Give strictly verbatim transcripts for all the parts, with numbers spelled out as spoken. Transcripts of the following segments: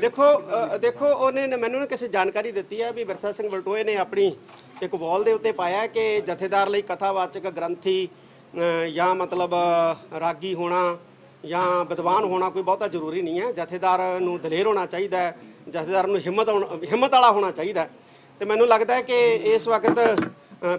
देखो देखो उन्हें मैंने किसी जानकारी दी है भी विरसा सिंह वलटोहा ने अपनी एक वॉल के उत्ते पाया कि जथेदार लई कथावाचक ग्रंथी या मतलब रागी होना या विद्वान होना कोई बहुता जरूरी नहीं है, जथेदार नूं दलेर होना चाहिए है, जथेदार नूं हिम्मत हिम्मत वाला होना चाहिए है। तो मैनूं लगता है कि इस वक्त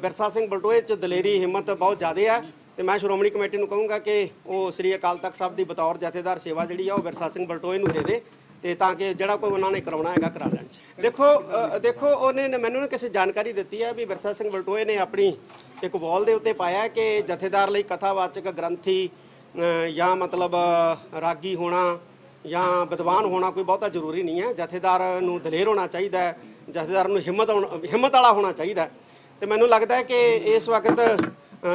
विरसा सिंह वलटोहा च दलेरी हिम्मत बहुत ज़्यादा है। तो मैं श्रोमणी कमेटी को कहूँगा कि वो श्री अकाल तख्त साहब की बतौर जथेदार सेवा जी है विरसा सिंह वलटोहा नूं दे दे ते ताकि जिहड़ा कोई उन्होंने करवाना है करा लैण। देखो देखो उन्हें मैनूं किसी जानकारी दी है भी विरसा सिंह वलटोहा ने अपनी एक वॉल के उत्ते पाया कि जथेदार लई कथावाचक ग्रंथी या मतलब रागी होना या विद्वान होना कोई बहुता जरूरी नहीं है, जथेदार नूं दलेर होना चाहिए है, जथेदार नूं हिम्मत हिम्मत वाला होना चाहिए है। तो मैनूं लगता है कि इस वक्त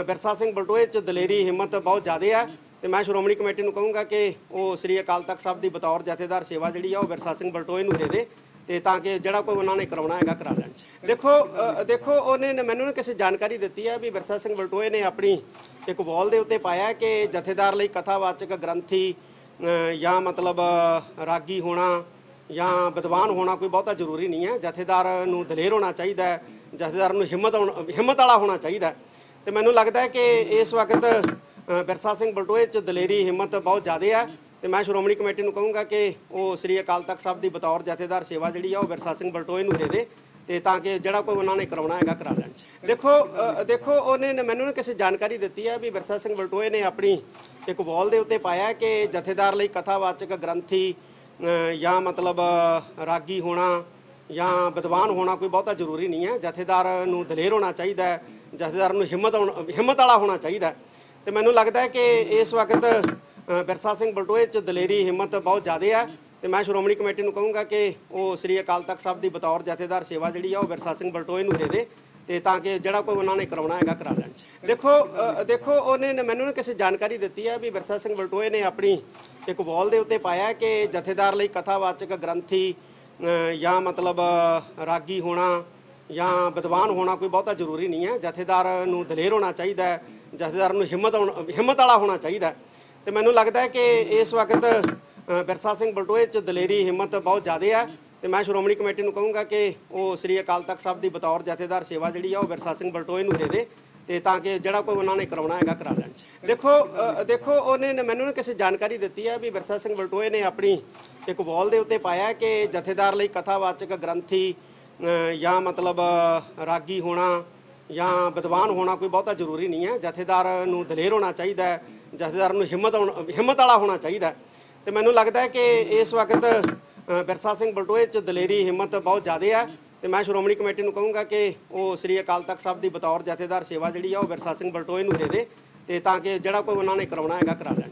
विरसा सिंह वलटोहा च दलेरी हिम्मत बहुत ज़्यादा है। तो मैं श्रोमणी कमेटी को कहूँगा कि वो श्री अकाल तख्त साहब की बतौर जथेदार सेवा जी है विरसा सिंह वलटोहा नूं दे दे ते ताकि जिहड़ा कोई उन्होंने करवाना है करा लैण। देखो देखो उन्हें मैनूं किसी जानकारी दी है भी विरसा सिंह वलटोहा ने अपनी एक वॉल के उत्ते पाया कि जथेदार लई कथावाचक ग्रंथी या मतलब रागी होना या विद्वान होना कोई बहुता जरूरी नहीं है, जथेदार नूं दलेर होना चाहिए है, जथेदार नूं हिम्मत हिम्मत वाला होना चाहिए है। तो मैनूं लगता है कि इस वक्त विरसा सिंह वलटोहा च दलेरी हिम्मत बहुत ज़्यादा है। तो मैं श्रोमणी कमेटी को कहूँगा कि वो श्री अकाल तख्त साहब की बतौर जथेदार सेवा जी है विरसा सिंह वलटोहा नूं दे दे ते ताकि जिहड़ा कोई उन्होंने करवाना है करा लैण। देखो देखो उन्हें मैनूं किसी जानकारी दी है भी विरसा सिंह वलटोहा ने अपनी एक वॉल के उत्ते पाया कि जथेदार लई कथावाचक ग्रंथी या मतलब रागी होना या विद्वान होना कोई बहुता जरूरी नहीं है, जथेदार नूं दलेर होना चाहिए है, जथेदार नूं हिम्मत हिम्मत वाला होना चाहिए है। तो मैनूं लगता है कि इस वक्त विरसा सिंह वलटोहा च दलेरी हिम्मत बहुत ज़्यादा है। तो मैं श्रोमणी कमेटी को कहूँगा कि वो श्री अकाल तख्त साहब की बतौर जथेदार सेवा जी है विरसा सिंह वलटोहा नूं दे दे ते ताकि जिहड़ा कोई उन्होंने करवाना है करा लैण। देखो देखो उन्हें मैनूं किसी जानकारी दी है भी विरसा सिंह वलटोहा ने अपनी एक वॉल के उत्ते पाया कि जथेदार लई कथावाचक ग्रंथी या मतलब रागी होना या विद्वान होना कोई बहुता जरूरी नहीं है, जथेदार नूं दलेर होना चाहिए है, जथेदार नूं हिम्मत हिम्मत वाला होना चाहिए है। तो मैनूं लगता है कि इस वक्त विरसा सिंह वलटोहा च दलेरी हिम्मत बहुत ज़्यादा है। तो मैं श्रोमणी कमेटी को कहूँगा कि वो श्री अकाल तख्त साहब की बतौर जथेदार सेवा जी है विरसा सिंह वलटोहा नूं दे दे ते ताकि जिहड़ा कोई उन्होंने करवाना है करा लैण। देखो देखो उन्हें मैनूं किसी जानकारी दी है भी विरसा सिंह वलटोहा ने अपनी एक वॉल के उत्ते पाया कि जथेदार लई कथावाचक ग्रंथी या मतलब रागी होना या विद्वान होना कोई बहुता जरूरी नहीं है, जथेदार नूं दलेर होना चाहिए है, जथेदार नूं हिम्मत हिम्मत वाला होना चाहिए है। तो मैनूं लगता है कि इस वक्त विरसा सिंह वलटोहा च दलेरी हिम्मत बहुत ज़्यादा है। तो मैं श्रोमणी कमेटी को कहूँगा कि वो श्री अकाल तख्त साहब की बतौर जथेदार सेवा जी है विरसा सिंह वलटोहा नूं दे दे ते ताकि जिहड़ा कोई उन्होंने करवाना है करा लैण।